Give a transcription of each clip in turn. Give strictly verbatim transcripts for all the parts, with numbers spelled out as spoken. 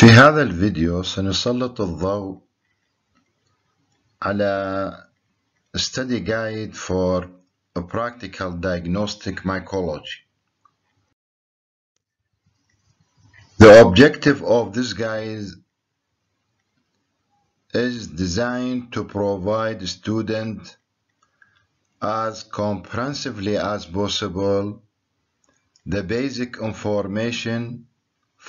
في هذا الفيديو سنسلط الضوء على study guide for a practical diagnostic mycology. The objective of this guide is designed to provide students as comprehensively as possible the basic information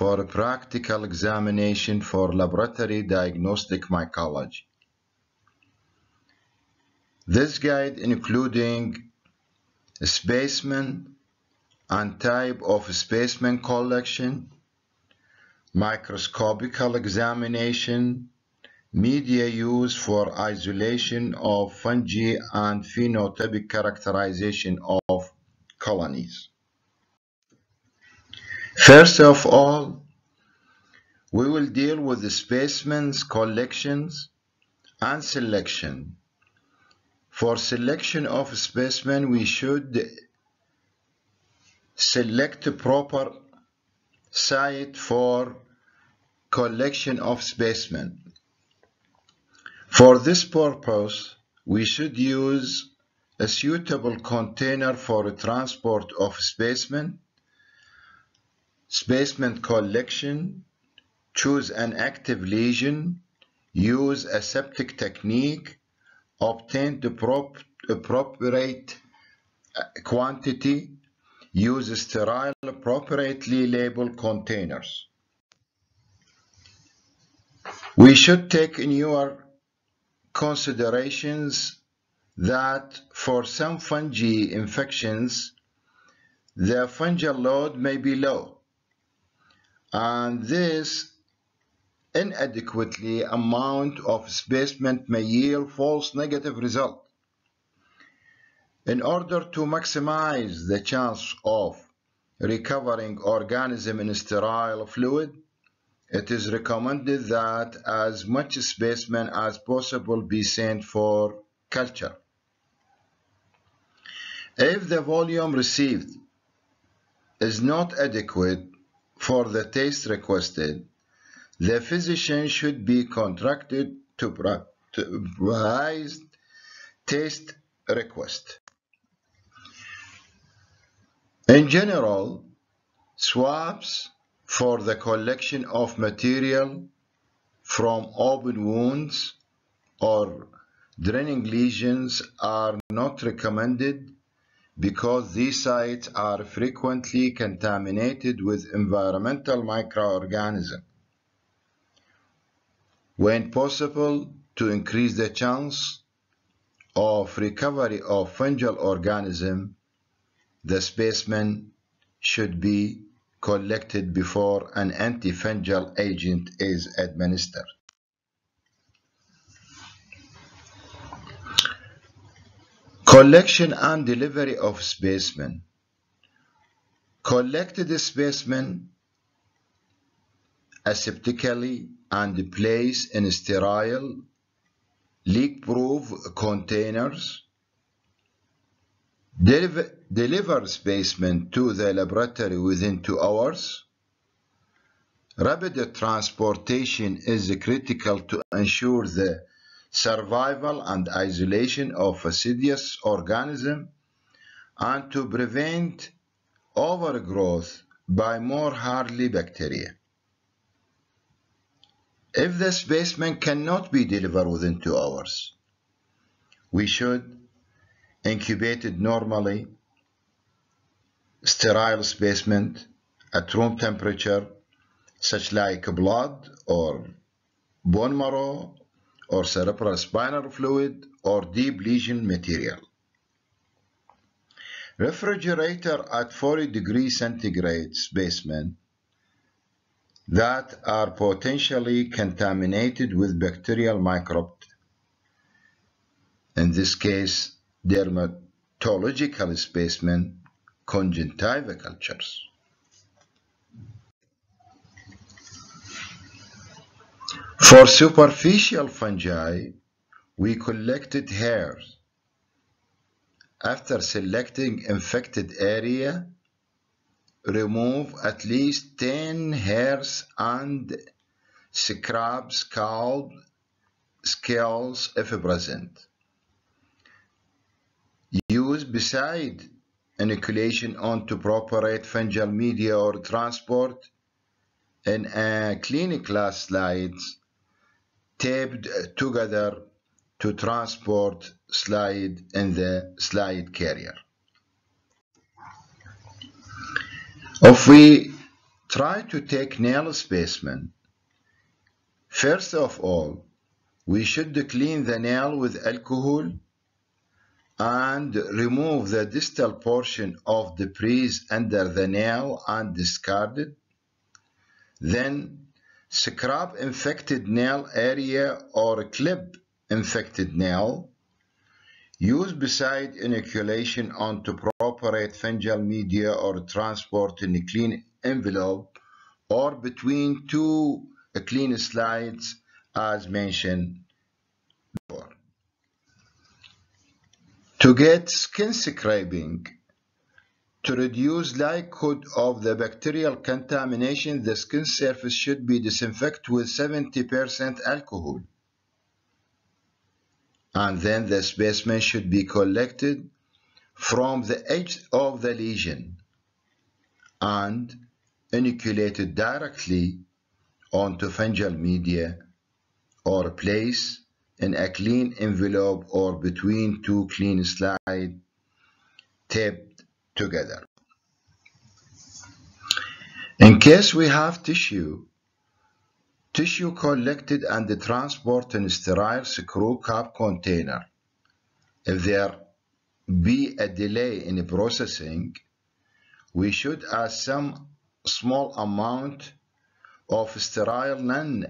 for a practical examination for laboratory diagnostic mycology. This guide including specimen and type of specimen collection, microscopical examination, media used for isolation of fungi and phenotypic characterization of colonies. First of all, we will deal with the specimens, collections, and selection. For selection of specimen, we should select a proper site for collection of specimen. For this purpose, we should use a suitable container for transport of specimen, specimen collection, choose an active lesion, use aseptic technique, obtain the prop appropriate quantity, use sterile appropriately labeled containers. We should take in your considerations that for some fungi infections, the fungal load may be low, and this inadequately amount of specimen may yield false negative result. In order to maximize the chance of recovering organism in sterile fluid, it is recommended that as much specimen as possible be sent for culture. If the volume received is not adequate for the test requested, the physician should be contracted to provide test request. In general, swabs for the collection of material from open wounds or draining lesions are not recommended because these sites are frequently contaminated with environmental microorganisms. When possible, to increase the chance of recovery of fungal organism, the specimen should be collected before an antifungal agent is administered. Collection and delivery of specimen. Collected specimen aseptically and placed in sterile, leak-proof containers. Deliver, deliver specimen to the laboratory within two hours. Rapid transportation is critical to ensure the survival and isolation of assiduous organisms and to prevent overgrowth by more hardy bacteria. If the specimen cannot be delivered within two hours, we should incubate it normally, sterile specimen at room temperature, such like blood or bone marrow or cerebral spinal fluid or deep lesion material. Refrigerator at forty degrees centigrade specimen that are potentially contaminated with bacterial microbes, in this case dermatological specimen, conjunctiva cultures. For superficial fungi, we collected hairs. After selecting infected area, remove at least ten hairs and scrap, scalp, scales effervescent. Used beside inoculation onto proper rate fungal media or transport in a clinical slides taped together to transport slide in the slide carrier. If we try to take nail specimen, first of all, we should clean the nail with alcohol and remove the distal portion of debris under the nail and discard it. Then scrub infected nail area or clip infected nail. Use beside inoculation onto proper fungal media or transport in a clean envelope or between two clean slides as mentioned before. To get skin scraping, to reduce likelihood of the bacterial contamination, the skin surface should be disinfected with seventy percent alcohol. And then the specimen should be collected from the edge of the lesion and inoculated directly onto fungal media or place in a clean envelope or between two clean slides taped together. In case we have tissue, tissue collected and transported in sterile screw cap container. If there be a delay in processing, we should add some small amount of sterile non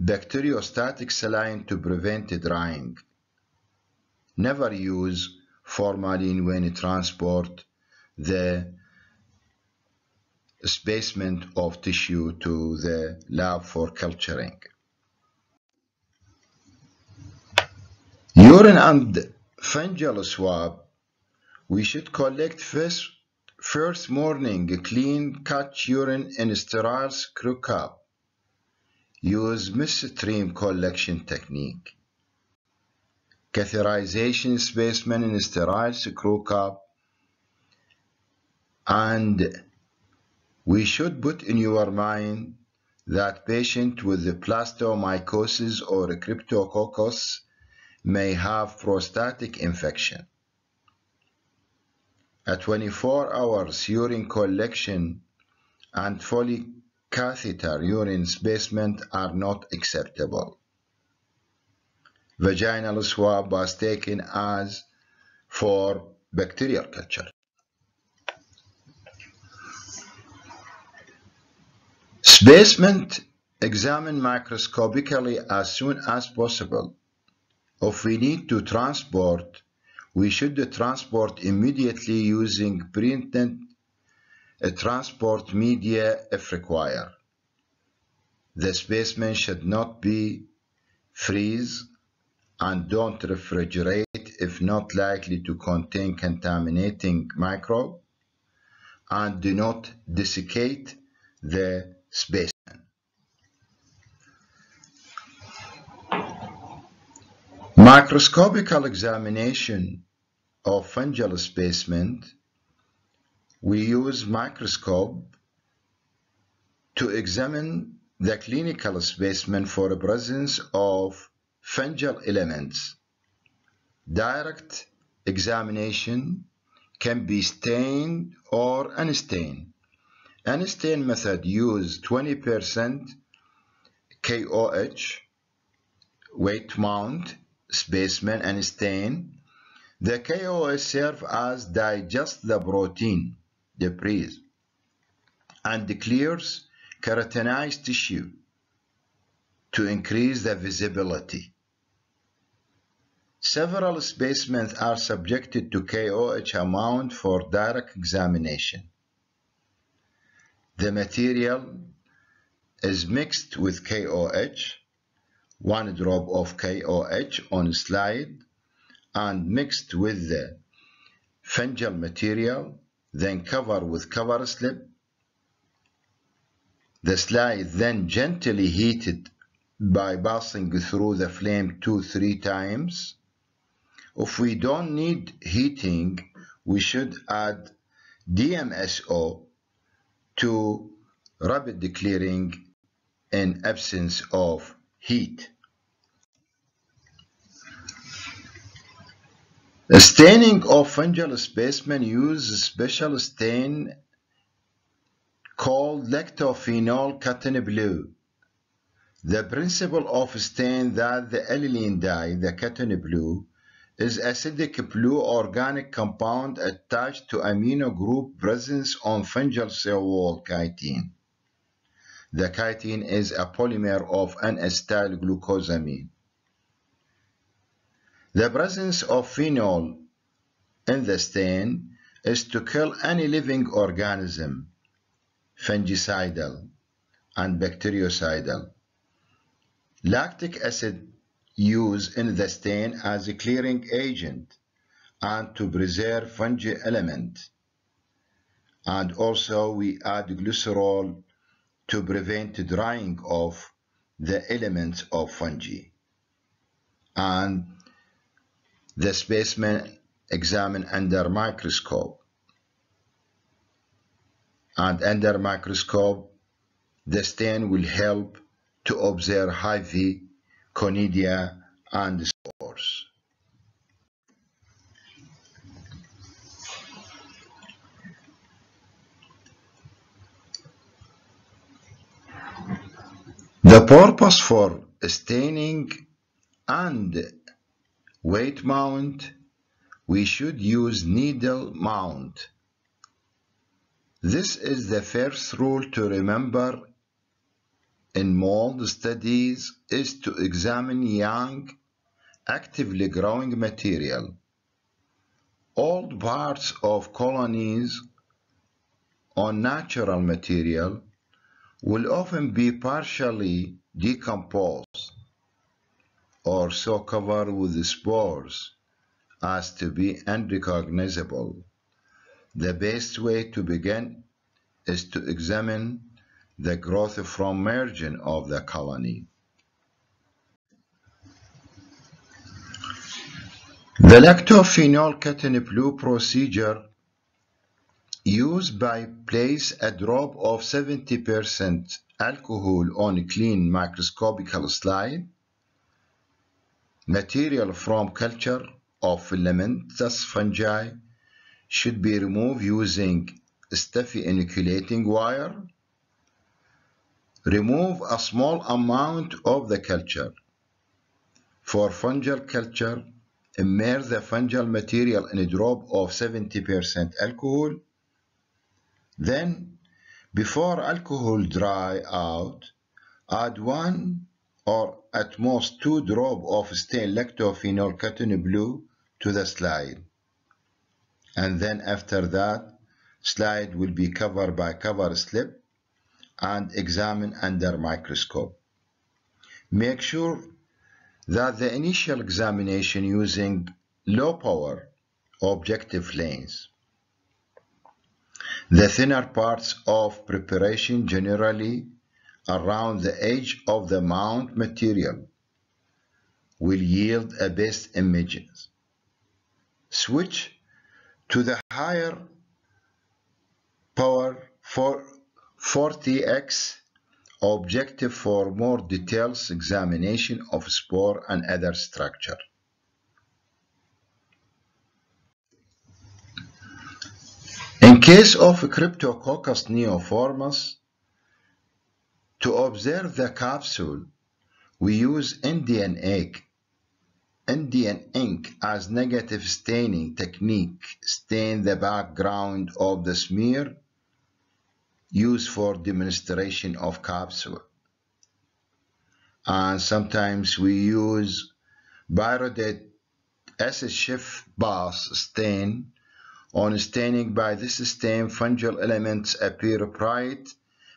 bacteriostatic saline to prevent drying. Never use formalin when transport the specimen of tissue to the lab for culturing. Urine and fungal swab we should collect first, first morning clean cut urine in sterile screw cap. Use midstream collection technique. Catheterization specimen in sterile screw cap, and we should put in your mind that patient with the blastomyces or cryptococcus may have prostatic infection. At twenty-four hours urine collection and fully catheter urine specimen are not acceptable. Vaginal swab was taken as for bacterial culture. Specimen examined microscopically as soon as possible. If we need to transport, we should transport immediately using printed A transport media if required. The specimen should not be freeze and don't refrigerate if not likely to contain contaminating microbe, and do not desiccate the specimen. Microscopical examination of fungal specimen. We use microscope to examine the clinical specimen for the presence of fungal elements. Direct examination can be stained or unstained. Unstained method use twenty percent K O H weight mount specimen and stain. The K O H serve as digest the protein debris and clears keratinized tissue to increase the visibility. Several specimens are subjected to K O H amount for direct examination. The material is mixed with K O H, one drop of K O H on slide, and mixed with the fungal material, then cover with cover slip. The slide is then gently heated by passing through the flame two, three times. If we don't need heating, we should add D M S O to rapid clearing in absence of heat. The staining of fungal specimen uses special stain called lactophenol cotton blue. The principle of stain that the aniline dye, the cotton blue, is acidic blue organic compound attached to amino group presence on fungal cell wall chitin. The chitin is a polymer of N-acetyl glucosamine. The presence of phenol in the stain is to kill any living organism, fungicidal and bactericidal. Lactic acid used in the stain as a clearing agent and to preserve fungi element. And also we add glycerol to prevent drying of the elements of fungi. And the specimen examined under microscope. And under microscope, the stain will help to observe hyphae, conidia, and spores. The purpose for staining and weight mount, we should use needle mount. This is the first rule to remember in mold studies is to examine young, actively growing material. Old parts of colonies on natural material will often be partially decomposed or so covered with spores as to be unrecognizable. The best way to begin is to examine the growth from merging of the colony. The lactophenol cotton blue procedure used by place a drop of seventy percent alcohol on a clean microscopical slide, material from culture of filamentous fungi should be removed using stuffy inoculating wire. Remove a small amount of the culture. For fungal culture, immerse the fungal material in a drop of seventy percent alcohol. Then, before alcohol dry out, add one or at most two drops of stain lactophenol cotton blue to the slide. And then after that, slide will be covered by cover slip and examine under microscope. Make sure that the initial examination using low power objective lens. The thinner parts of preparation generally around the edge of the mount material will yield a best images. Switch to the higher power for forty X objective for more detailed examination of spore and other structure. In case of Cryptococcus neoformans, to observe the capsule, we use Indian ink, Indian ink as negative staining technique. Stain the background of the smear used for demonstration of capsule. And sometimes we use birodate acid shift bath stain. On staining by this stain, fungal elements appear bright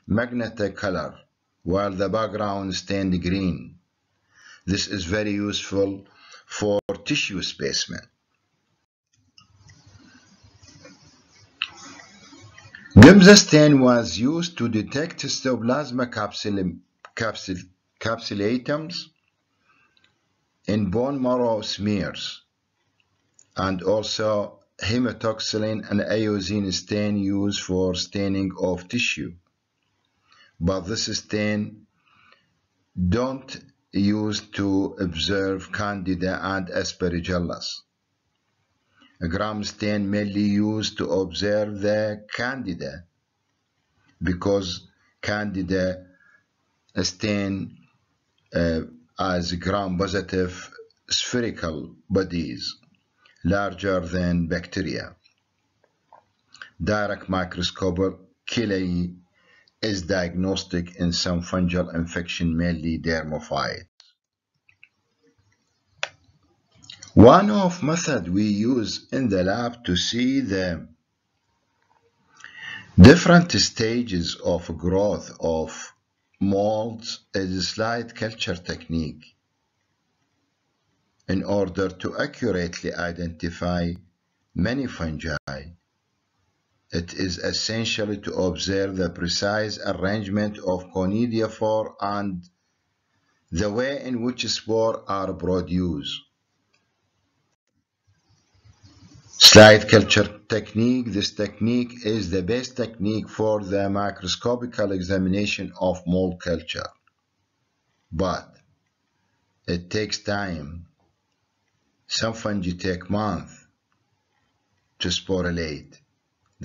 magnetic color, while the background stained green. This is very useful for tissue specimen. L I M S A stain was used to detect Histoplasma capsulatum in bone marrow smears, and also hematoxylin and eosin stain used for staining of tissue. But this stain don't used to observe Candida and Aspergillus. Gram stain mainly used to observe the Candida, because Candida stain uh, as gram-positive spherical bodies larger than bacteria. Direct microscopic chelae is diagnostic in some fungal infection, mainly dermophytes. One of method we use in the lab to see the different stages of growth of molds is slide culture technique, in order to accurately identify many fungi. It is essential to observe the precise arrangement of conidiophore and the way in which spores are produced. Slide culture technique. This technique is the best technique for the microscopical examination of mold culture, but it takes time. Some fungi take months to sporulate.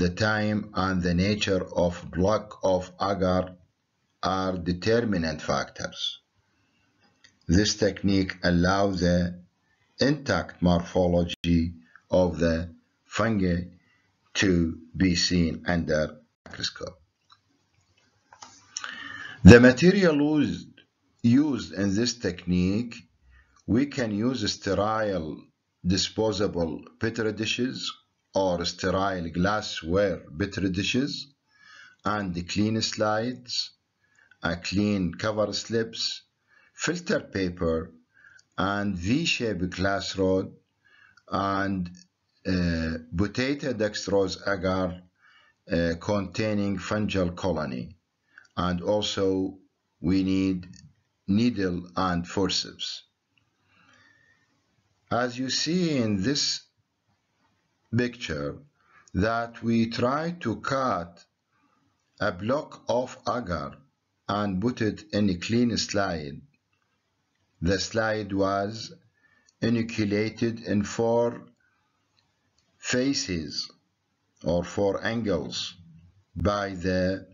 The time and the nature of block of agar are determinant factors. This technique allows the intact morphology of the fungi to be seen under microscope. The material used in this technique, we can use sterile disposable petri dishes or sterile glassware petri dishes, and clean slides, a clean cover slips, filter paper, and V-shaped glass rod, and uh, potato dextrose agar uh, containing fungal colony, and also we need needle and forceps. As you see in this picture, that we try to cut a block of agar and put it in a clean slide. The slide was inoculated in four faces or four angles by the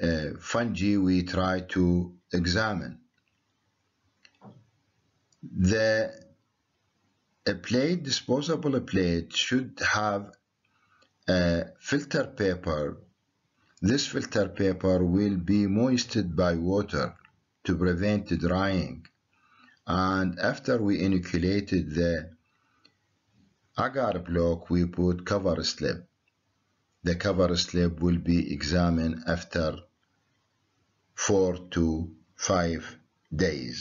uh, fungi we try to examine. The A plate, disposable plate, should have a filter paper. This filter paper will be moistened by water to prevent drying. And after we inoculated the agar block, we put cover slip. The cover slip will be examined after four to five days.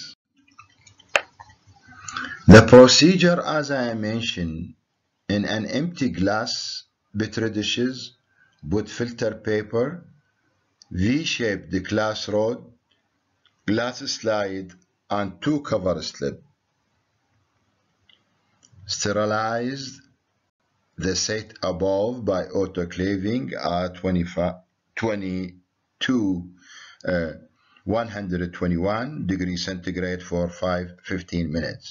The procedure, as I mentioned, in an empty glass petri dishes, put filter paper, V-shaped glass rod, glass slide, and two cover slip. Sterilized the set above by autoclaving at one hundred twenty-one degrees centigrade for five to fifteen minutes.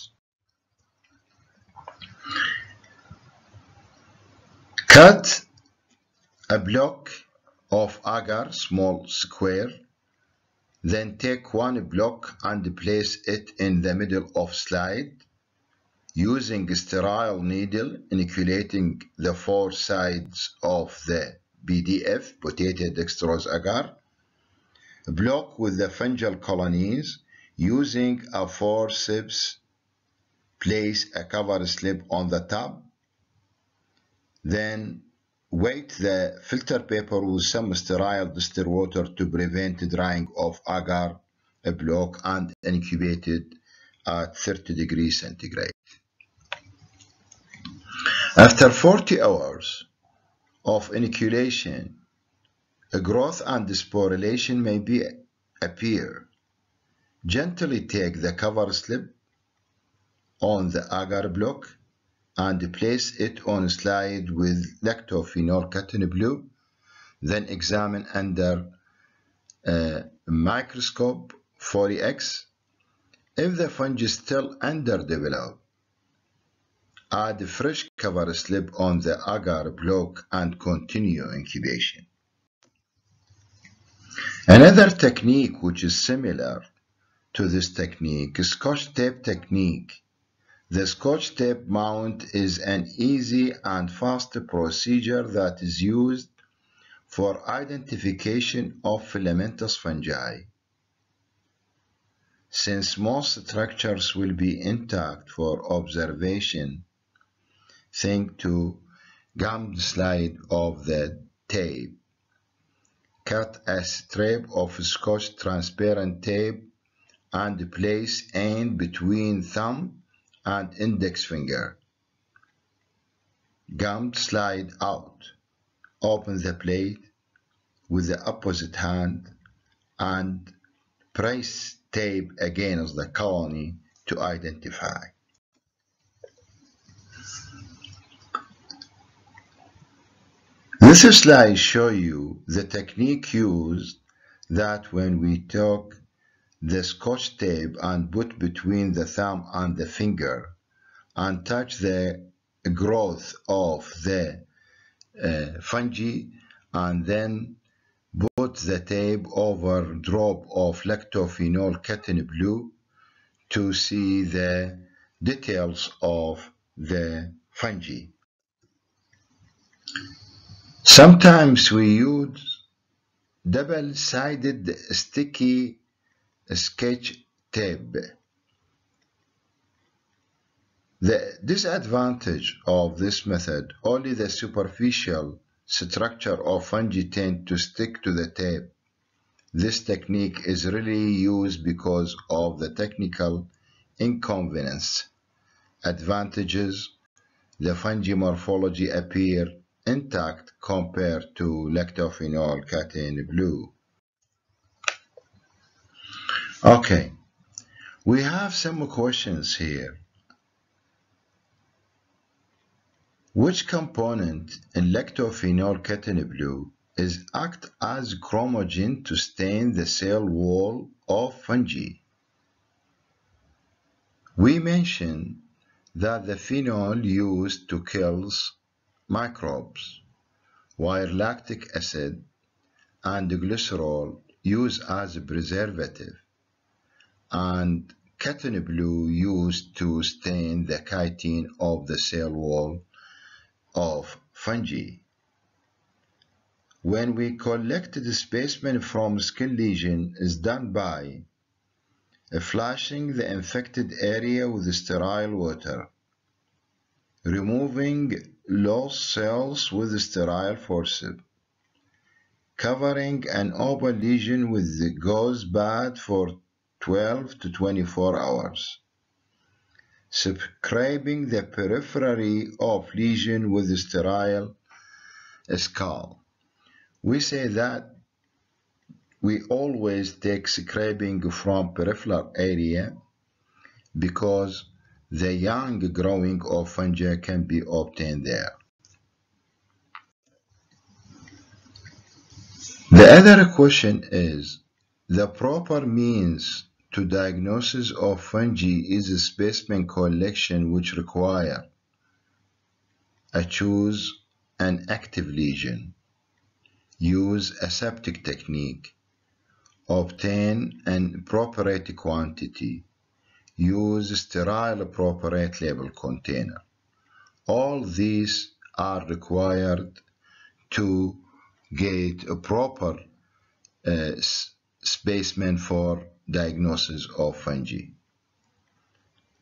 Cut a block of agar, small square, then take one block and place it in the middle of slide using a sterile needle, inoculating the four sides of the P D F, potato dextrose agar, block with the fungal colonies using a forceps. Place a cover slip on the top, then wet the filter paper with some sterile distilled water to prevent drying of agar block, and incubate it at thirty degrees centigrade. After forty hours of inoculation, A growth and sporulation may be appear. Gently take the cover slip on the agar block and place it on slide with lactophenol cotton blue. Then examine under uh, microscope four X. If the fungus is still underdeveloped, add a fresh cover slip on the agar block and continue incubation. Another technique which is similar to this technique is scotch tape technique. The scotch tape mount is an easy and fast procedure that is used for identification of filamentous fungi. Since most structures will be intact for observation, think to gum slide of the tape. Cut a strip of scotch transparent tape and place end between thumb and index finger. Gum slide out. Open the plate with the opposite hand and press tape against the colony to identify. This slide shows you the technique used that when we took the scotch tape and put between the thumb and the finger and touch the growth of the uh, fungi and then put the tape over drop of lactophenol cotton blue to see the details of the fungi. Sometimes we use double-sided sticky sketch tape. The disadvantage of this method, only the superficial structure of fungi tend to stick to the tape. This technique is really used because of the technical inconvenience. Advantages: the fungi morphology appear intact compared to lactophenol cotton blue. Okay, we have some questions here. Which component in lactophenol cotton blue is act as chromogen to stain the cell wall of fungi? We mentioned that the phenol used to kill microbes, while lactic acid and glycerol used as a preservative, and cotton blue used to stain the chitin of the cell wall of fungi. When we collect displacement from skin lesion is done by flashing the infected area with sterile water, removing lost cells with sterile forceps, covering an open lesion with the gauze pad for twelve to twenty-four hours, scraping the periphery of lesion with a sterile scalpel. We say that we always take scraping from peripheral area because the young growing of fungi can be obtained there. The other question is, the proper means to diagnosis of fungi is a specimen collection which require a choose an active lesion, use aseptic technique, obtain an appropriate quantity, use sterile appropriate label container. All these are required to get a proper uh, specimen for diagnosis of fungi.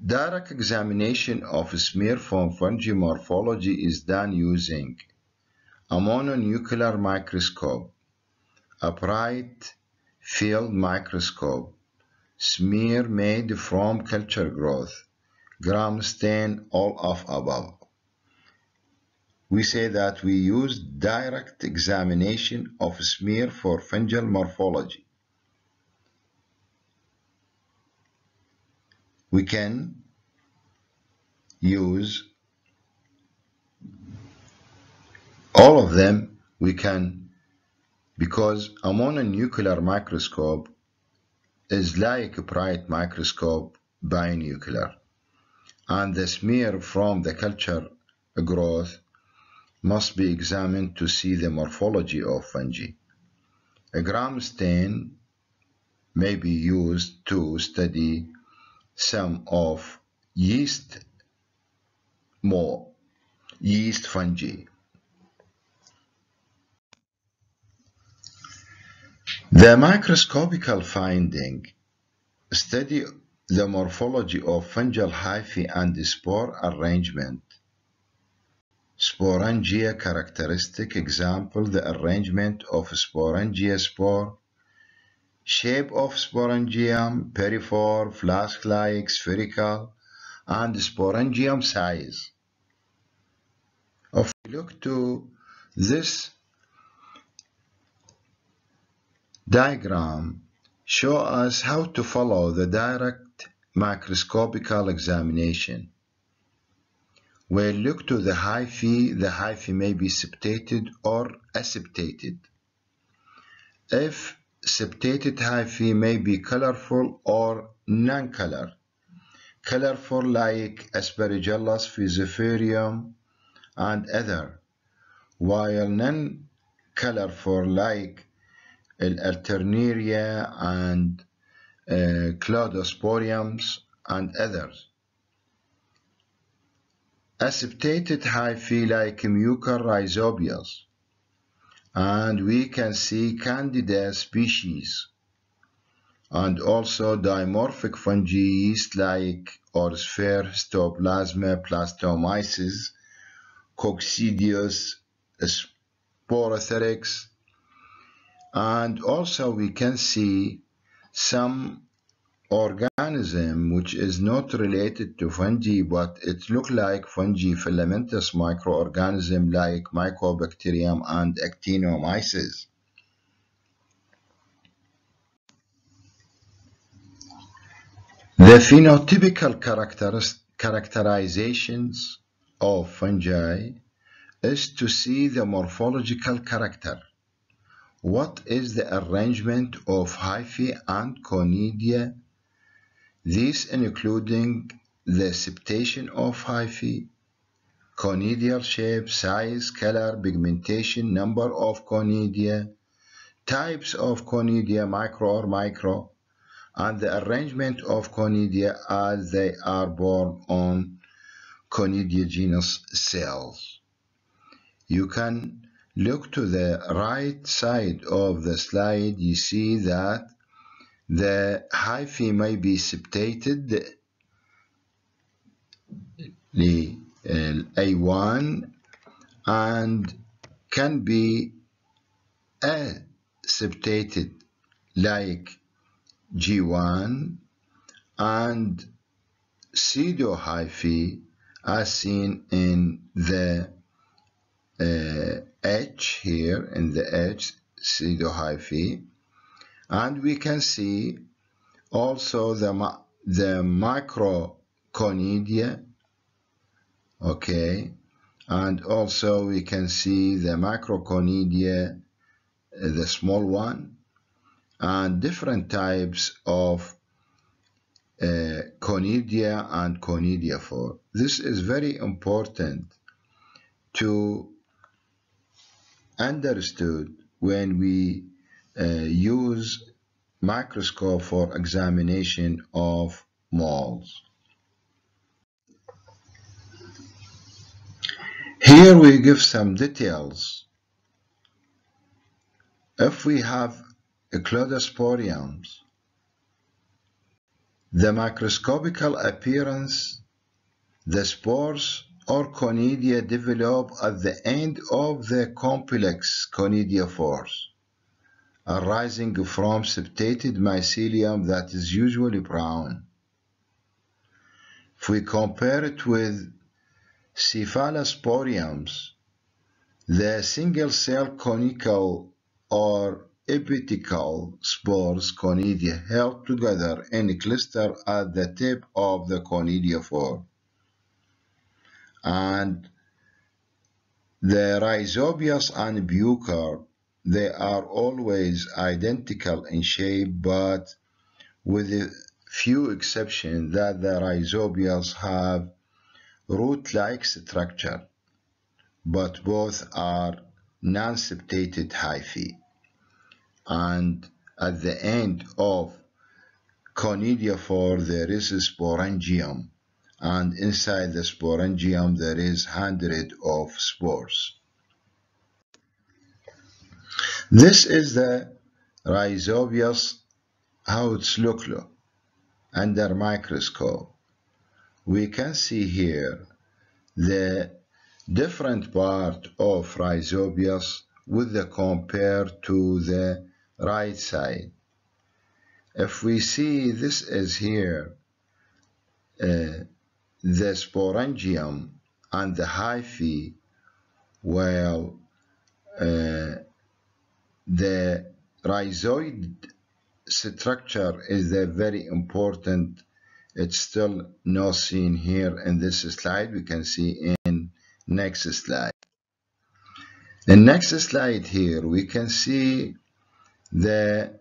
Direct examination of smear from fungi morphology is done using a mononuclear microscope, a bright field microscope, smear made from culture growth, gram stain, all of above. we say that we use direct examination of smear for fungal morphology. We can use all of them. We can, because a mononuclear microscope is like a bright microscope binuclear, and the smear from the culture growth must be examined to see the morphology of fungi. A gram stain may be used to study some of yeast more yeast fungi. The microscopical finding study the morphology of fungal hyphae and spore arrangement. Sporangia characteristic example, the arrangement of sporangia spore, shape of sporangium, periphore, flask-like, spherical, and sporangium size. If we look to this diagram, show us how to follow the direct microscopical examination. When look to the hyphae, the hyphae may be septated or aseptated. If septated hyphae may be colorful or non-color. Colorful like Aspergillus, Fusarium, and other, while non-colorful like Alternaria and uh, Cladosporiums and others. Aseptated hyphae like Mucor, Rhizobius, and we can see Candida species and also dimorphic fungi yeast like or sphere Histoplasma, Blastomyces, Coccidioides, Sporothrix. And also we can see some organism which is not related to fungi, but it looks like fungi, filamentous microorganism like Mycobacterium and Actinomyces. The phenotypical characterizations of fungi is to see the morphological character. What is the arrangement of hyphae and conidia? These including the septation of hyphae, conidial shape, size, color, pigmentation, number of conidia, types of conidia, micro or micro, and the arrangement of conidia as they are born on conidia genus cells. You can look to the right side of the slide. You see that the hyphae may be septated, the A one, and can be aseptated like G one, and pseudohyphae as seen in the Uh, H here in the H pseudohyphae, and we can see also the the microconidia, okay, and also we can see the microconidia, the small one, and different types of uh, conidia and conidiophore. This is very important to understood when we uh, use microscope for examination of molds. Here we give some details. If we have a Cladosporiums, the microscopical appearance, the spores or conidia develop at the end of the complex conidiophores, arising from septated mycelium that is usually brown. If we compare it with cephalosporiums, The single-cell conical or elliptical spores conidia held together and cluster at the tip of the conidiophore. And the Rhizobius and Mucor, they are always identical in shape, but with a few exceptions that the Rhizobius have root-like structure, but both are non-septated hyphae. And at the end of conidiophore there is a sporangium, and inside the sporangium there is hundreds of spores. This is the Rhizobius, how it's look like under microscope. We can see here the different part of Rhizobius with the compare to the right side. If we see this is here, uh, the sporangium and the hyphae, well, uh, the rhizoid structure is a very important. It's still not seen here in this slide. We can see in next slide. The next slide here, we can see the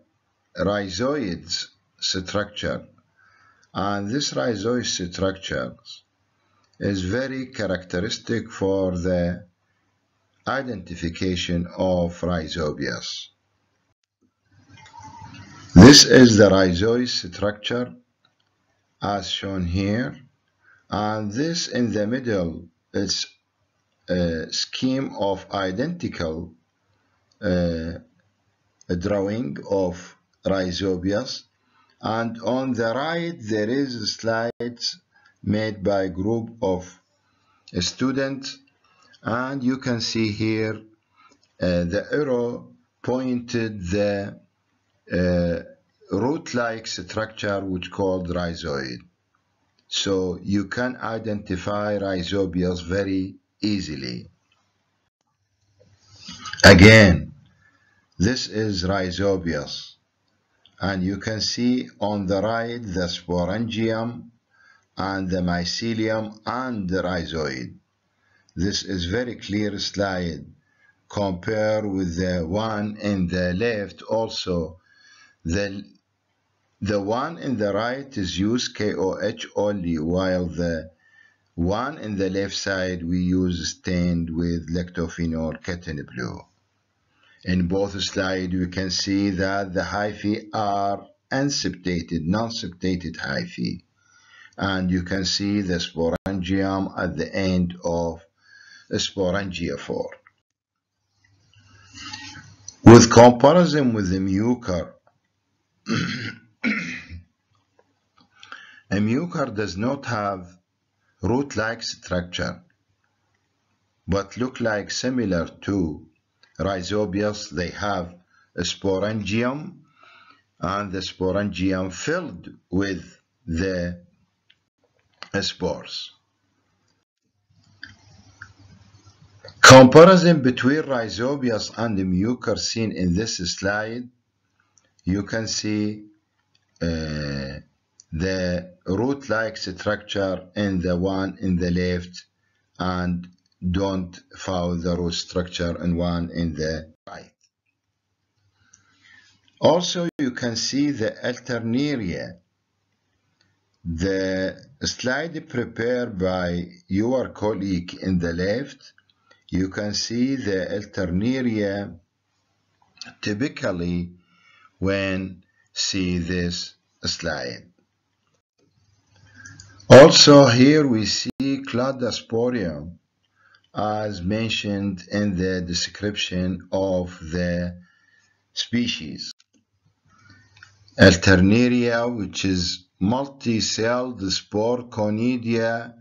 rhizoid structure. And this rhizoid structure is very characteristic for the identification of Rhizobius. This is the rhizoid structure as shown here, and this in the middle is a scheme of identical uh, drawing of Rhizobius, and on the right there is slides made by a group of students, and you can see here uh, the arrow pointed the uh, root-like structure which called rhizoid. So you can identify Rhizobius very easily. Again, this is Rhizobius, and you can see on the right the sporangium and the mycelium and the rhizoid. This is very clear slide compared with the one in the left. Also the the one in the right is used K O H only, while the one in the left side we use stained with lactophenol kitten blue. In both slides we can see that the hyphae are unseptated, non-septated hyphae, and you can see the sporangium at the end of sporangiophore. With comparison with the Mucor, a Mucor does not have root-like structure, but look like similar to Rhizobius. They have a sporangium, and the sporangium filled with the spores. Comparison between Rhizobius and the Mucor seen in this slide, you can see uh, the root-like structure in the one in the left, and don't found the root structure in one in the right. Also you can see the Alternaria. The slide prepared by your colleague in the left, you can see the Alternaria typically when see this slide. Also here we see Cladosporium as mentioned in the description of the species. Alternaria, which is multi-celled spore conidia,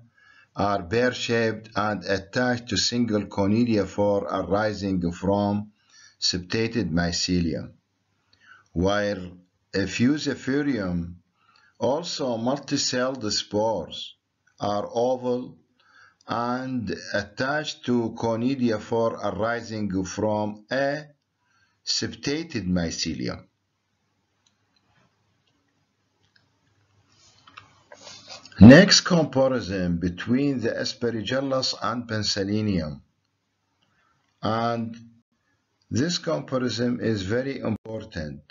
are pear-shaped and attached to single conidiophore arising from septated mycelium, while a Fusarium, also multi-celled spores, are oval and attached to conidiaphore arising from a septated mycelium. Next comparison between the Aspergillus and Penicillium, and this comparison is very important.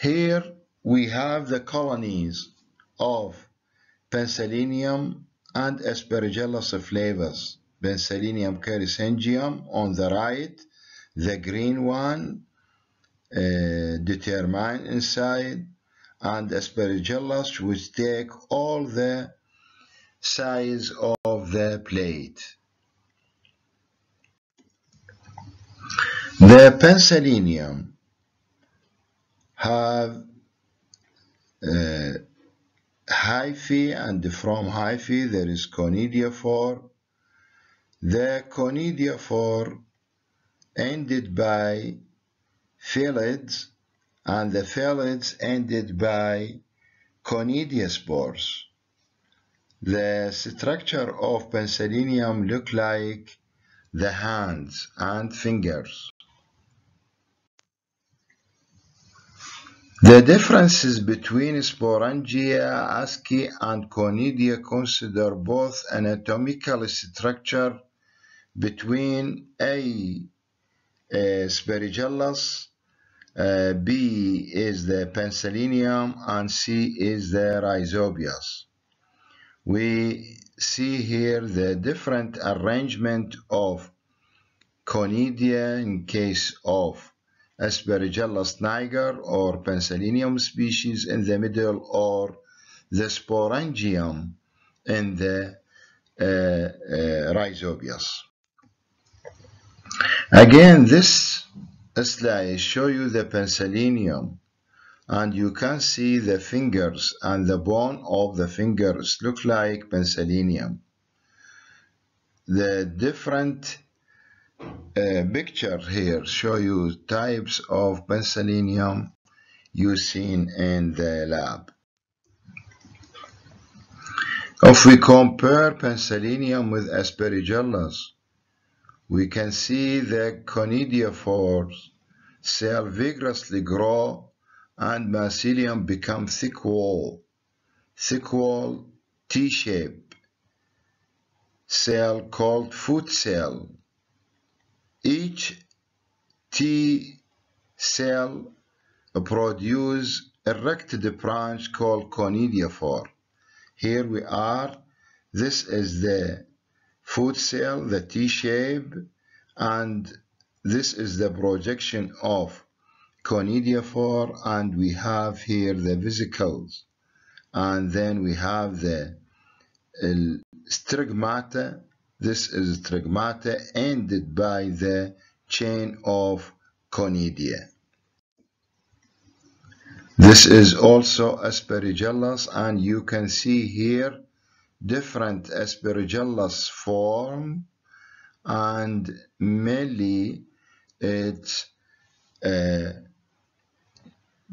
Here we have the colonies of Penicillium and Aspergillus flavus. Penicillium chrysogenum on the right, the green one uh, determined inside, and Aspergillus which take all the size of the plate. The Penicillium have uh, hyphae, and from hyphae there is conidiophore. The conidiophore ended by phyllids, and the phyllids ended by conidiospores. The structure of Penicillium look like the hands and fingers. The differences between sporangia, asci, and conidia consider both anatomical structure between A, Aspergillus, uh, B is the Penicillium, and C is the Rhizobius. We see here the different arrangement of conidia in case of Aspergillus niger or Penicillium species in the middle, or the sporangium in the uh, uh, Rhizobius. Again, this slide shows you the Penicillium, and you can see the fingers, and the bone of the fingers look like Penicillium. The different Uh, picture here show you types of Penicillium you've seen in the lab. If we compare Penicillium with Aspergillus, we can see the conidiophores cell vigorously grow and mycelium become thick wall, thick wall T-shape cell called foot cell. Each T cell produces erected branch called conidiophore. Here we are. This is the foot cell, the T shape, and this is the projection of conidiophore, and we have here the vesicles, and then we have the stigmata. This is stigmata ended by the chain of conidia. This is also Aspergillus, and you can see here different Aspergillus form, and mainly it's uh,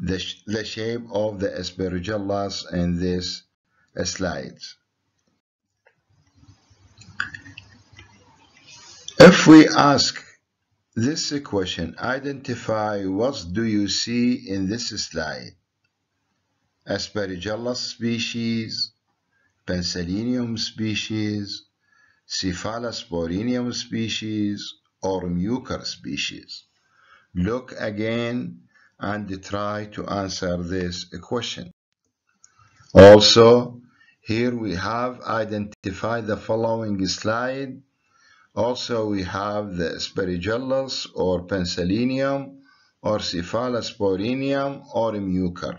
the, sh the shape of the Aspergillus in this slide. If we ask this question, identify what do you see in this slide? Aspergillus species, Penicillium species, Cephalosporium species, or Mucor species? Look again and try to answer this question. Also, here we have identified the following slide. Also, we have the Aspergillus or Penicillium or Cephalosporium or Mucor.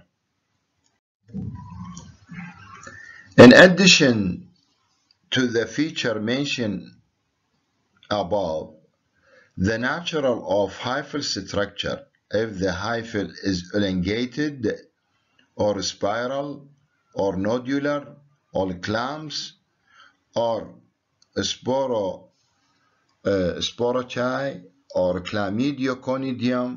In addition to the feature mentioned above, the natural of hyphal structure, if the hyphal is elongated or spiral or nodular or clumps or sporo Uh, sporochae or chlamydioconidium,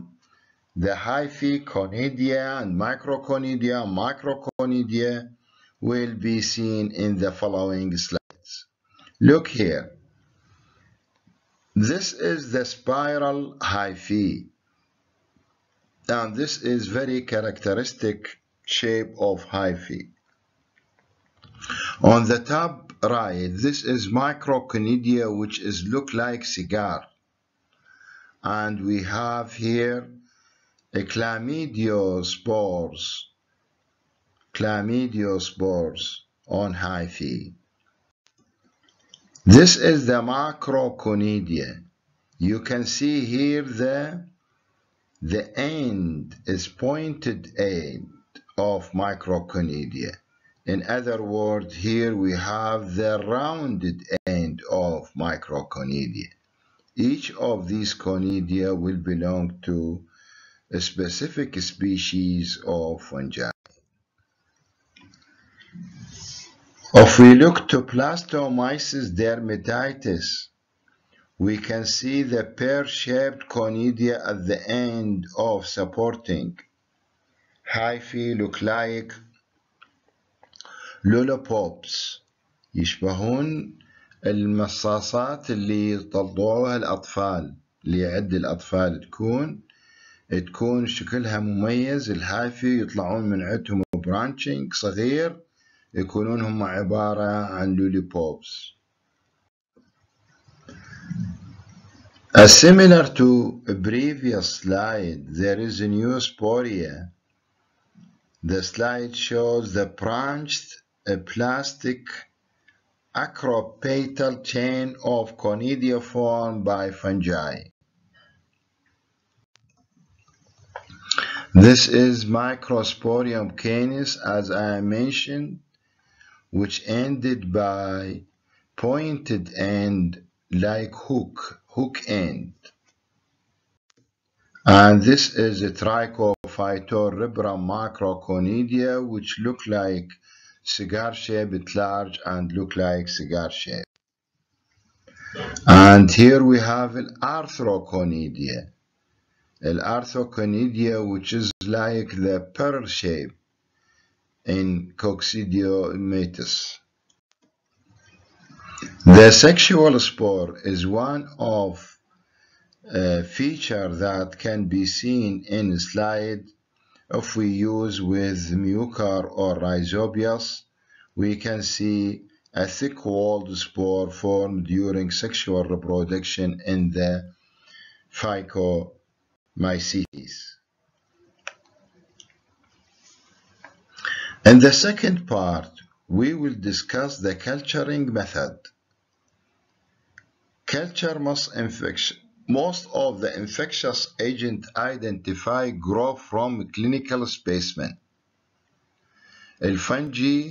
the hyphae, conidia, and microconidia, microconidia will be seen in the following slides. Look here. This is the spiral hyphae, and this is very characteristic shape of hyphae. On the top right, this is microconidia, which is look like cigar, and we have here a chlamydiospores, chlamydiospores on hyphae. This is the macroconidia. You can see here the the end is pointed end of microconidia. In other words, here we have the rounded end of microconidia. Each of these conidia will belong to a specific species of fungi. If we look to Blastomyces dermatitis, we can see the pear-shaped conidia at the end of supporting hyphae look like lollipops. يشبهون المصاصات اللي طلعوها الأطفال، اللي يعد الأطفال تكون تكون شكلها مميز. الهايفي يطلعون من عندهم برانشينج صغير، يكونون هم عبارة عن لولي بوبس. As similar to a previous slide, there is a new sporia. The slide shows the branched plastic acropetal chain of conidia formed by fungi. This is Microsporum canis, as I mentioned, which ended by pointed end like hook, hook end. And this is a Trichophyton rubrum macroconidia, which look like cigar shaped large and look like cigar shaped. And here we have an arthroconidia. Arthroconidia, which is like the pearl shape in Coccidioides. The sexual spore is one of a feature that can be seen in slide. If we use with Mucor or Rhizobius, we can see a thick-walled spore formed during sexual reproduction in the Phycomyces. Mycetes. In the second part, we will discuss the culturing method. Culture must infection. Most of the infectious agents identified grow from clinical specimen. The fungi,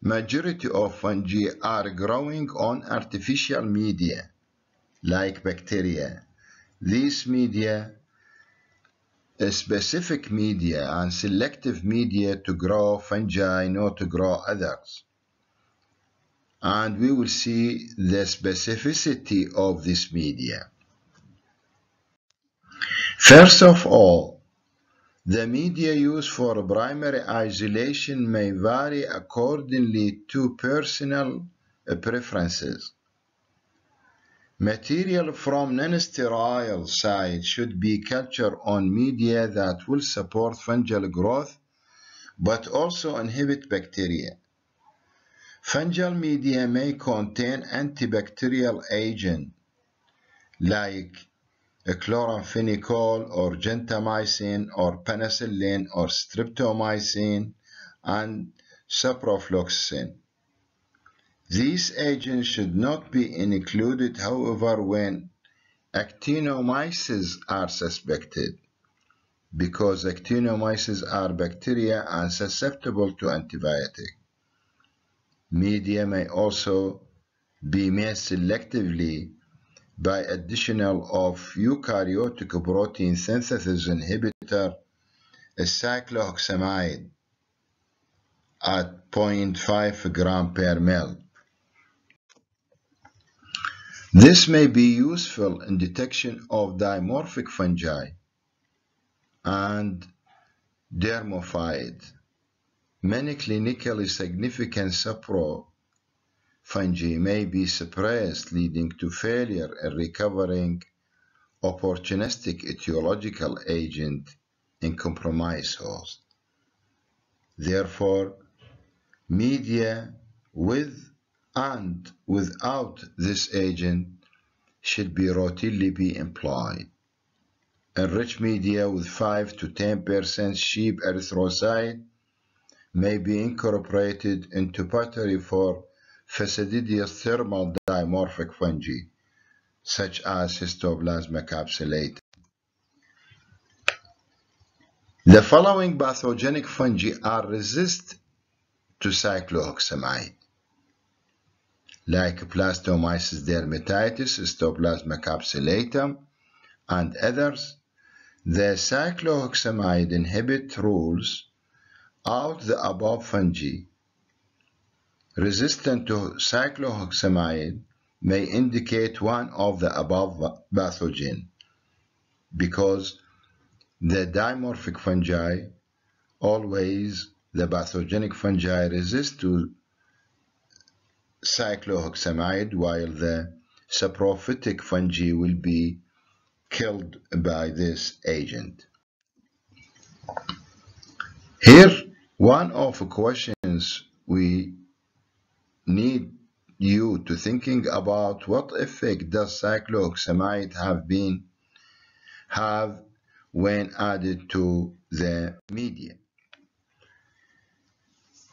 majority of fungi are growing on artificial media, like bacteria. These media A specific media and selective media to grow fungi, not to grow others. And we will see the specificity of this media. First of all, the media used for primary isolation may vary accordingly to personal preferences. Material from non-sterile site should be cultured on media that will support fungal growth but also inhibit bacteria. Fungal media may contain antibacterial agent like chloramphenicol or gentamicin or penicillin or streptomycin and ciprofloxacin. These agents should not be included, however, when actinomyces are suspected, because actinomyces are bacteria and susceptible to antibiotic. Media may also be made selectively by additional of eukaryotic protein synthesis inhibitor, cyclohexamide, at zero point five grams per milliliter. This may be useful in detection of dimorphic fungi and dermophyte. Many clinically significant saprophyte fungi may be suppressed, leading to failure in recovering opportunistic etiological agent in compromised host. Therefore, media with and without this agent should be routinely be employed. Enriched media with five to ten percent sheep erythrocyte may be incorporated into pottery for fastidious thermal dimorphic fungi, such as Histoplasma capsulatum. The following pathogenic fungi are resistant to cyclohexamide, like Blastomyces dermatitis, Histoplasma capsulatum, and others. The cyclohexamide inhibit rules out the above fungi. Resistant to cyclohexamide may indicate one of the above pathogen because the dimorphic fungi, always the pathogenic fungi, resist to cyclohexamide, while the saprophytic fungi will be killed by this agent. Here, one of the questions we need you to thinking about: what effect does cyclohexamide have been have when added to the media?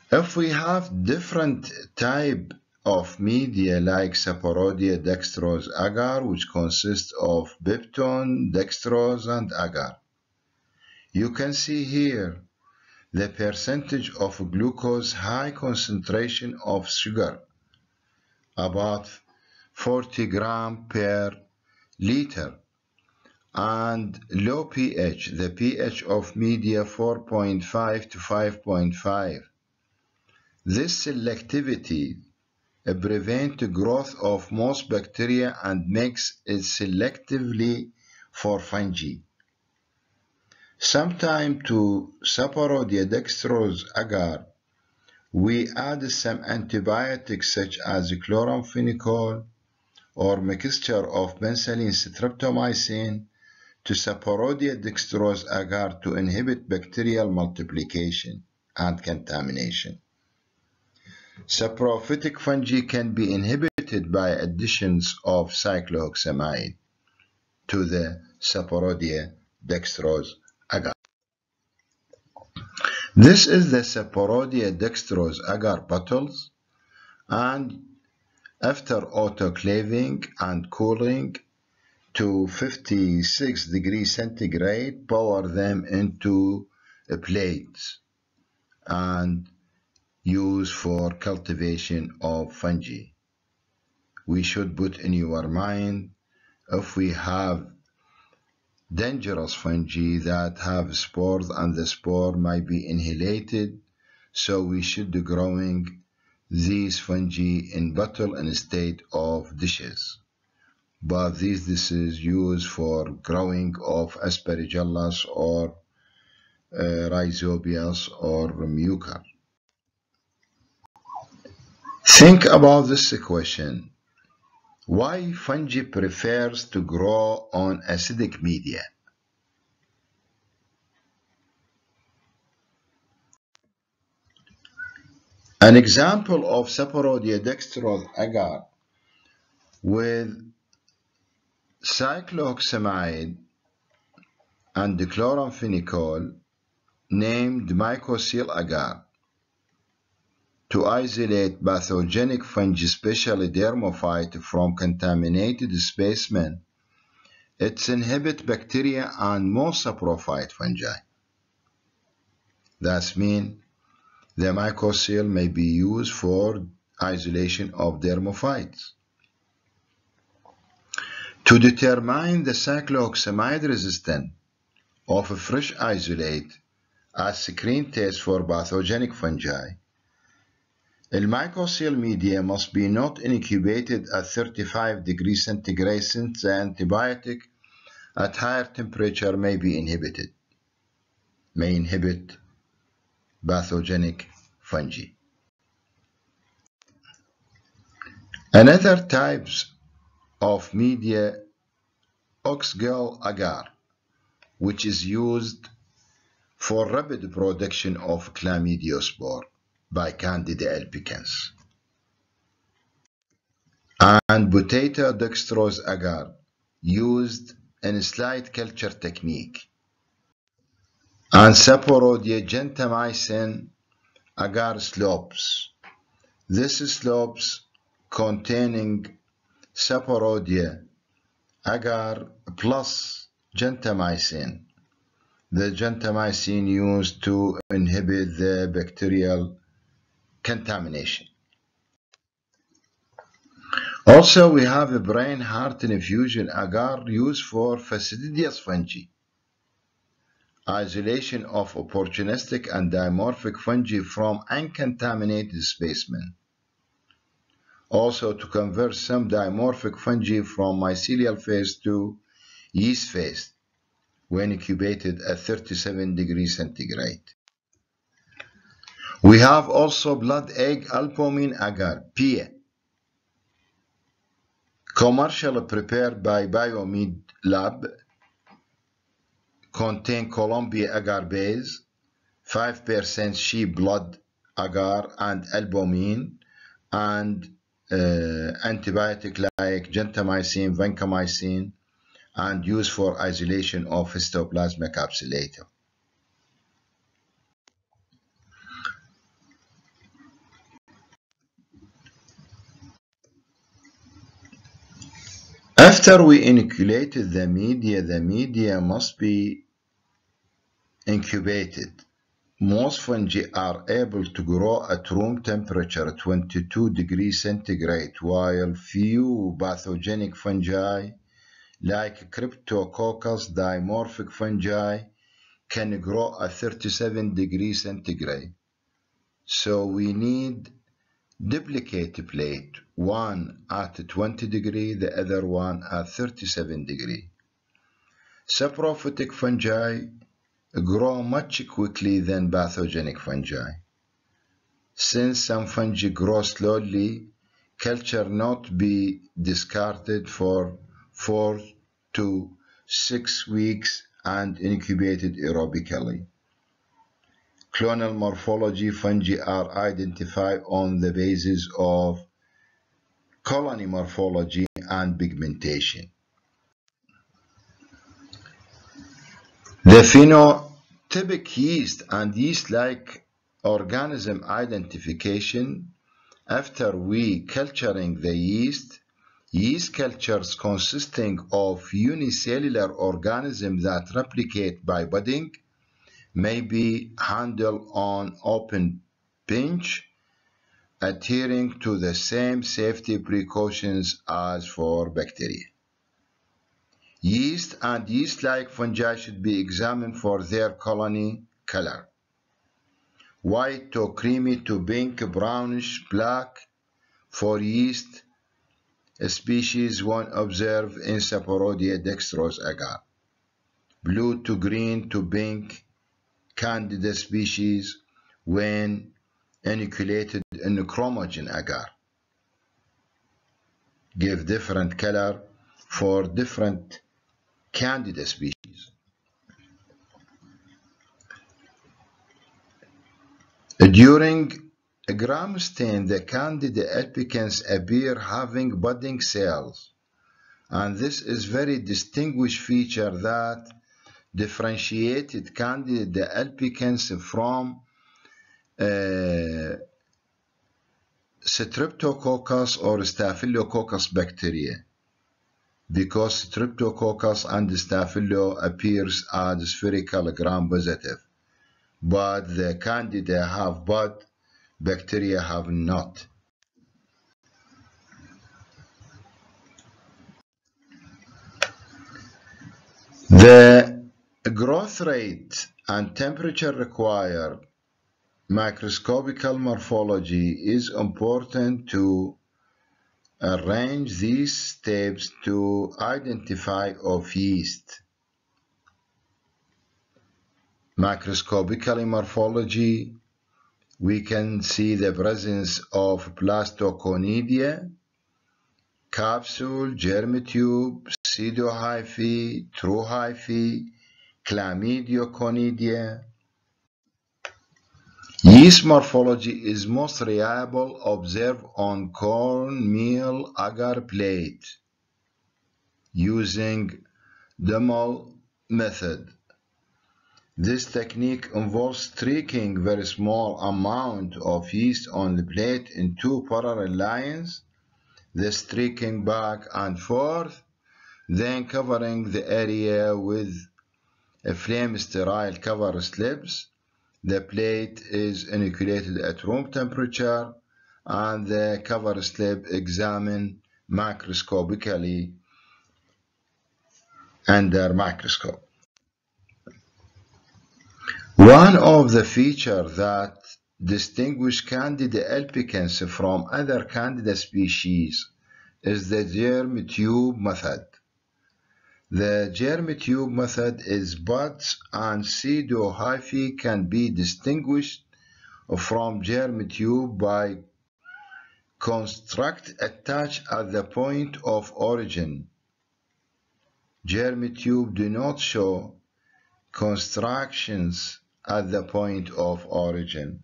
If we have different type of media like saporodia, dextrose, agar, which consists of peptone, dextrose, and agar, you can see here the percentage of glucose high concentration of sugar, about forty grams per liter, and low pH, the pH of media four point five to five point five. This selectivity prevents the growth of most bacteria and makes it selectively for fungi. Sometime to saporodia, dextrose, agar, we add some antibiotics such as chloramphenicol or mixture of penicillin streptomycin to saporodia, dextrose, agar to inhibit bacterial multiplication and contamination. Saprophytic fungi can be inhibited by additions of cyclohexamide to the saporodia, dextrose, agar. This is the saporodia, dextrose, agar bottles, and after autoclaving and cooling to fifty-six degrees centigrade, pour them into plates and use for cultivation of fungi. We should put in your mind, if we have dangerous fungi that have spores and the spore might be inhalated, so we should be growing these fungi in bottle instead of dishes. But these dishes used for growing of Aspergillus or uh, Rhizobius or Mucor. Think about this question: why fungi prefers to grow on acidic media? An example of saporodia, dextrose, agar with cyclohexamide and chloramphenicol, named mycosyl agar, to isolate pathogenic fungi, especially dermophyte, from contaminated specimen. It inhibits bacteria and most saprophyte fungi. That means the mycosyl may be used for isolation of dermophytes. To determine the cyclohexamide resistance of a fresh isolate as screen test for pathogenic fungi, the mycosyl media must be not incubated at thirty-five degrees centigrade, since the antibiotic at higher temperature may be inhibited, may inhibit pathogenic fungi. Another types of media, oxgal agar, which is used for rapid production of chlamydiospore by Candida albicans, and potato dextrose agar, used in slide culture technique, and saporodia agar slopes. This slopes containing saporodia agar plus gentamicin, the gentamicin used to inhibit the bacterial contamination. Also, we have a brain heart infusion agar used for fastidious fungi, isolation of opportunistic and dimorphic fungi from uncontaminated specimen, also to convert some dimorphic fungi from mycelial phase to yeast phase when incubated at thirty-seven degrees centigrade. We have also blood egg albumin agar, P E A, commercially prepared by Biomed Lab, contain Colombia agar base, five percent sheep blood agar and albumin, and uh, antibiotic like gentamicin, vancomycin, and used for isolation of Histoplasma capsulatum. After we inoculated the media, the media must be incubated. Most fungi are able to grow at room temperature, twenty-two degrees centigrade, while few pathogenic fungi like Cryptococcus dimorphic fungi can grow at thirty-seven degrees centigrade. So we need duplicate plate, one at twenty degree, the other one at thirty-seven degree. Saprophytic fungi grow much quickly than pathogenic fungi. Since some fungi grow slowly, culture not be discarded for four to six weeks and incubated aerobically. Clonal morphology fungi are identified on the basis of colony morphology and pigmentation. The phenotypic yeast and yeast-like organism identification. After we culturing the yeast, yeast cultures consisting of unicellular organisms that replicate by budding may be handled on open pinch, adhering to the same safety precautions as for bacteria. Yeast and yeast-like fungi should be examined for their colony color, white to creamy to pink, brownish, black. For yeast species, one observed in Saporodia dextrose agar, blue to green to pink. Candida species when inoculated in chromogen agar give different color for different Candida species. During gram stain, the Candida albicans appear having budding cells, and this is very distinguished feature that differentiated Candida albicans from uh, Streptococcus or Staphylococcus bacteria, because Streptococcus and Staphylo appears as spherical gram positive, but the Candida have bud, bacteria have not. The growth rate and temperature required microscopical morphology is important to arrange these steps to identify of yeast. Microscopical morphology, we can see the presence of blastoconidia capsule, germ tube, pseudohyphae, true hyphae, chlamydoconidea. Yeast morphology is most reliable observed on corn meal agar plate using Dummel method. This technique involves streaking very small amount of yeast on the plate in two parallel lines, the streaking back and forth, then covering the area with a flame sterile cover slips. The plate is inoculated at room temperature and the cover slip examined macroscopically under microscope. One of the features that distinguish Candida albicans from other Candida species is the germ tube method. The germ tube method is buds and pseudohyphae can be distinguished from germ tube by construct attached at the point of origin. Germ tube do not show constructions at the point of origin.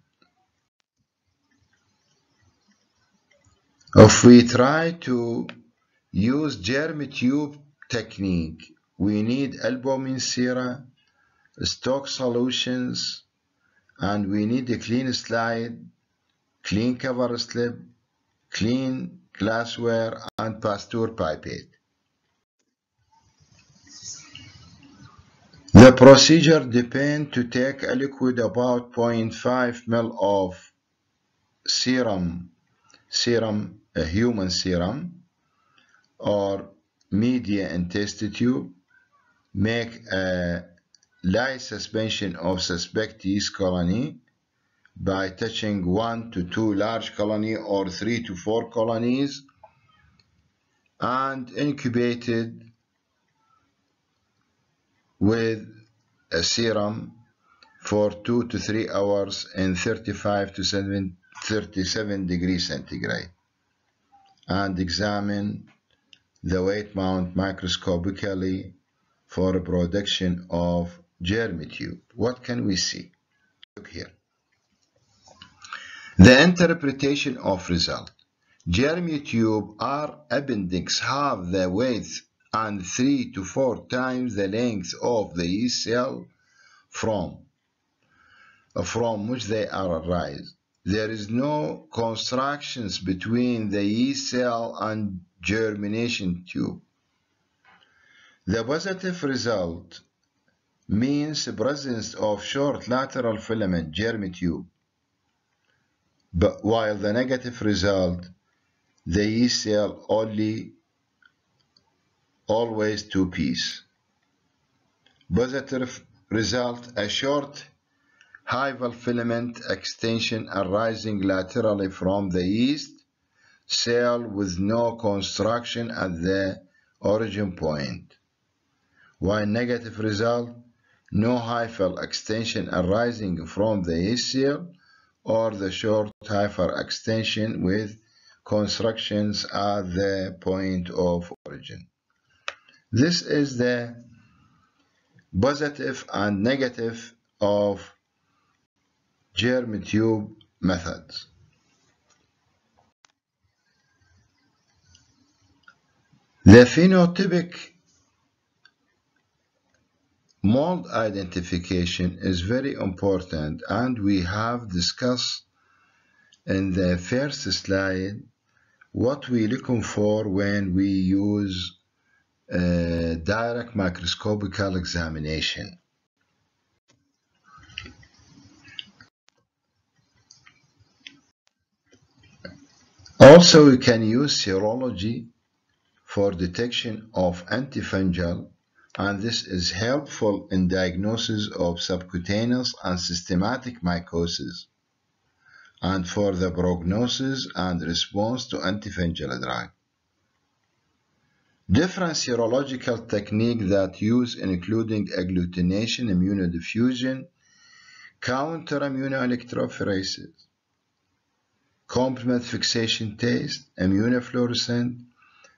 If we try to use germ tube technique, we need albumin sera, stock solutions, and we need a clean slide, clean cover slip, clean glassware, and Pasteur pipette. The procedure depends to take a liquid about zero point five milliliters of serum, serum, a human serum, or media and test tube, make a light suspension of suspect yeast colony by touching one to two large colony or three to four colonies and incubated with a serum for two to three hours in thirty-five to thirty-seven degrees centigrade and examine the weight mount microscopically for production of germ tube. What can we see? Look here. The interpretation of result. Germ tube are appendix half the width and three to four times the length of the yeast cell from, from which they are arise. There is no constructions between the yeast cell and germination tube. The positive result means the presence of short lateral filament germ tube, but while the negative result, the yeast cell only always two piece. Positive result, a short hyval filament extension arising laterally from the yeast cell with no construction at the origin point, while negative result, no hyphal extension arising from the yeast cell or the short hyphal extension with constructions at the point of origin. This is the positive and negative of germ tube methods. The phenotypic mold identification is very important, and we have discussed in the first slide what we looking for when we use uh, direct microscopical examination. Also, we can use serology for detection of antifungal, and this is helpful in diagnosis of subcutaneous and systematic mycosis and for the prognosis and response to antifungal drug. Different serological techniques that use including agglutination, immunodiffusion, counter-immunoelectrophoresis, complement fixation test, immunofluorescent,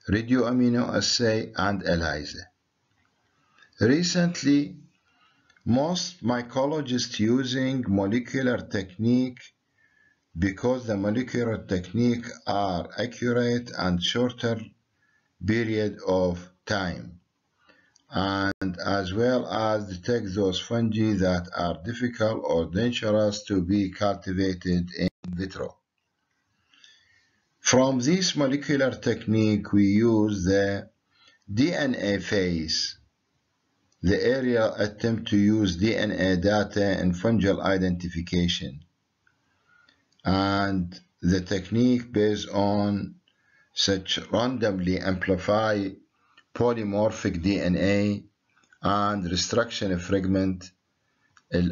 radioaminoassay, and ELISA. Recently, most mycologists using molecular technique because the molecular technique are accurate and shorter period of time, and as well as detect those fungi that are difficult or dangerous to be cultivated in vitro. From this molecular technique, we use the D N A phase. The area attempt to use D N A data in fungal identification, and the technique based on such randomly amplify polymorphic D N A and restriction fragment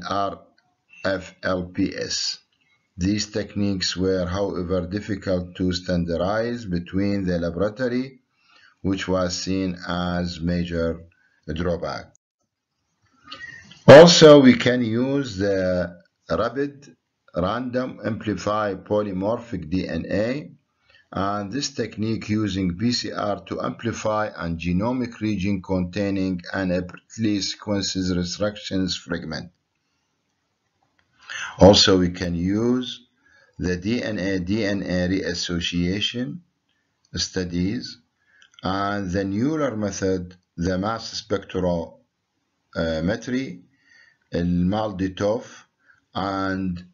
R F L P S. These techniques were, however, difficult to standardize between the laboratory, which was seen as major drawback. Also, we can use the rapid random amplified polymorphic D N A, and this technique using P C R to amplify and genomic region containing inappropriately sequences restrictions fragment. Also, we can use the D N A D N A reassociation studies and the newer method, the mass spectrometry, Malditov, and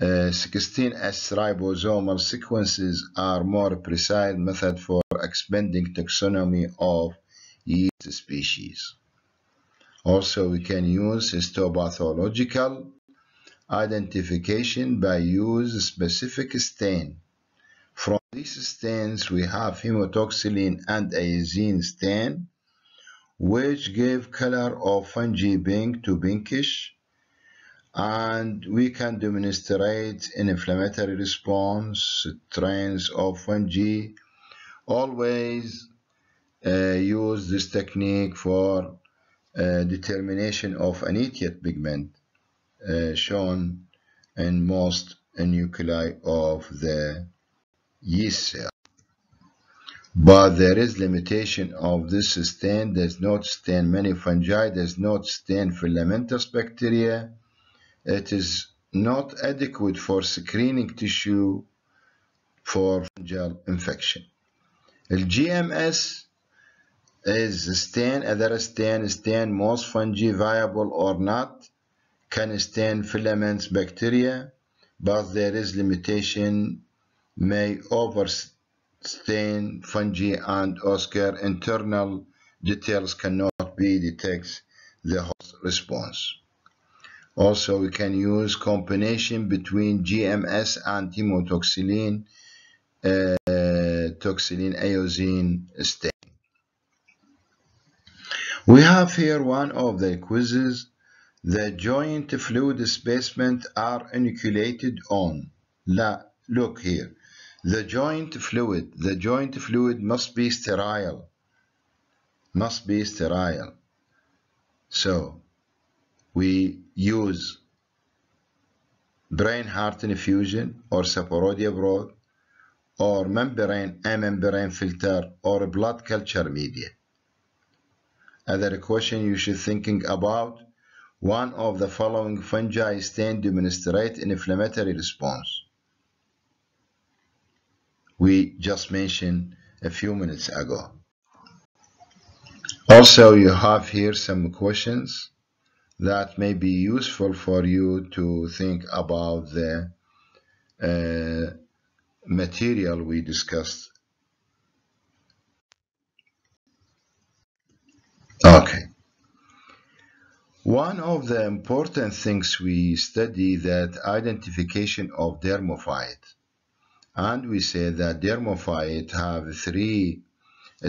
Uh, sixteen S ribosomal sequences are more precise method for expanding taxonomy of yeast species. Also, we can use histopathological identification by use specific stain. From these stains, we have hematoxylin and aisine stain, which give color of fungi pink to pinkish, and we can demonstrate an inflammatory response, strains of fungi. Always uh, use this technique for uh, determination of anetheric pigment uh, shown in most nuclei of the yeast cell. But there is limitation of this stain, does not stain many fungi, does not stain filamentous bacteria. It is not adequate for screening tissue for fungal infection. The G M S is stain, other stain, stain most fungi viable or not, can stain filaments bacteria, but there is limitation, may overstain fungi and oscar internal details cannot be detects the host response. Also, we can use combination between G M S and hematoxylin, uh, toxylin iodine stain. We have here one of the quizzes. The joint fluid displacement are inoculated on. La, look here. The joint fluid, the joint fluid must be sterile. Must be sterile. So, we use brain heart infusion or saporodie broth or membrane a membrane filter or blood culture media. Other question you should thinking about, one of the following fungi stain demonstrate an inflammatory response. We just mentioned a few minutes ago. Also, you have here some questions that may be useful for you to think about the uh, material we discussed. Okay. One of the important things we study that identification of dermophyte. And we say that dermophyte have three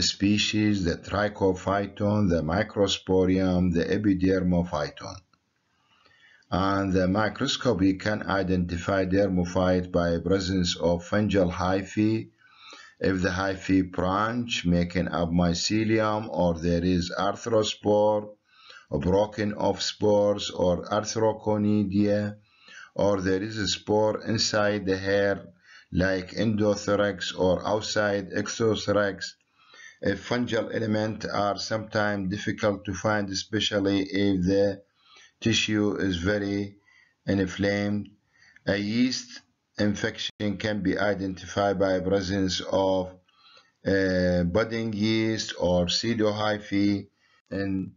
species, the Trichophyton, the Microsporium, the Epidermophyton. And the microscopy can identify dermophyte by presence of fungal hyphae, if the hyphae branch, making up mycelium, or there is arthrospore, broken off spores, or arthroconidia, or there is a spore inside the hair, like endotherix, or outside exotherix, uh, fungal elements are sometimes difficult to find, especially if the tissue is very inflamed. A yeast infection can be identified by presence of uh, budding yeast or pseudohyphae. And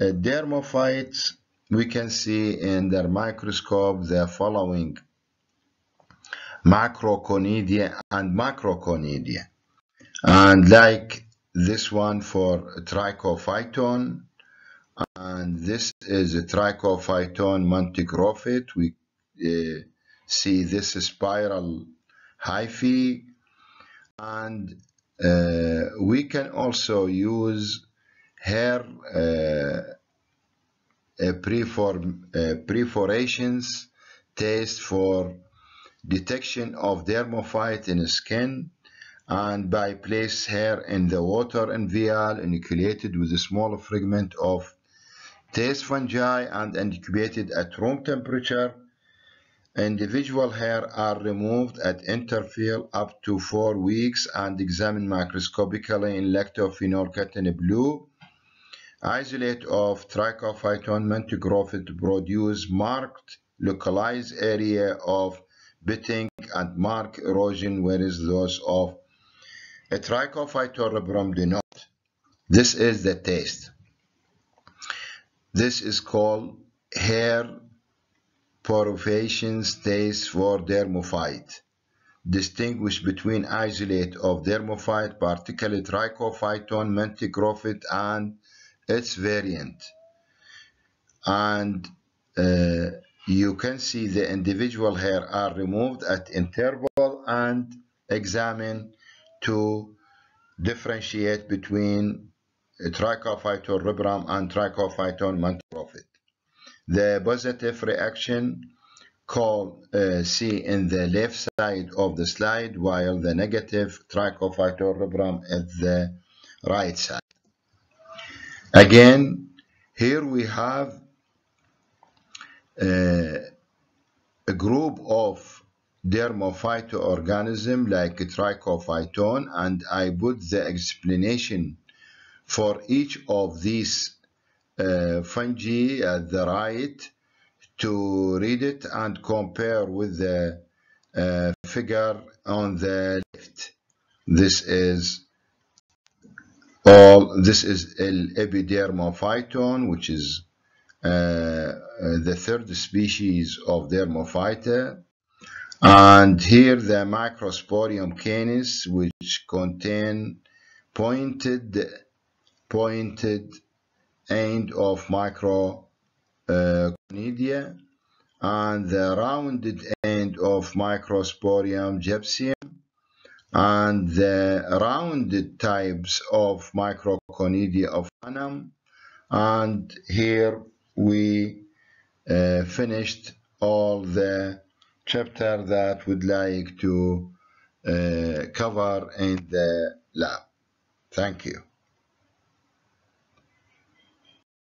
uh, dermophytes, we can see in their microscope the following: macroconidia and macroconidia. And like this one for Trichophyton, and this is a Trichophyton mentagrophyte. We uh, see this spiral hyphae, and uh, we can also use hair uh, uh, preform, uh, perforations test for detection of dermophyte in skin, and by place hair in the water and vial inoculated with a small fragment of test fungi and incubated at room temperature. Individual hair are removed at interval up to four weeks and examined microscopically in lactophenolketone blue. Isolate of Trichophyton mentagrophyte produce marked localized area of pitting and mark erosion, whereas those of a Trichophyton rubrum do not. This is the taste. This is called hair perforation taste for dermophyte. Distinguish between isolate of dermophyte, particularly Trichophyton mentagrophyte, and its variant. And uh, you can see the individual hair are removed at interval and examined to differentiate between Trichophyton rubrum and Trichophyton mentagrophyte. The positive reaction call uh, C in the left side of the slide, while the negative Trichophyton rubrum at the right side. Again, here we have Uh, a group of dermophytoorganisms like Trichophyton, and I put the explanation for each of these uh, fungi at the right to read it and compare with the uh, figure on the left. This is all. This is Epidermophyton, which is Uh, the third species of Dermophyta, and here the Microsporum canis, which contain pointed pointed end of microconidia, uh, and the rounded end of Microsporium gypsium, and the rounded types of microconidia of Phanum. And here we uh, finished all the chapter that we'd like to uh, cover in the lab. Thank you.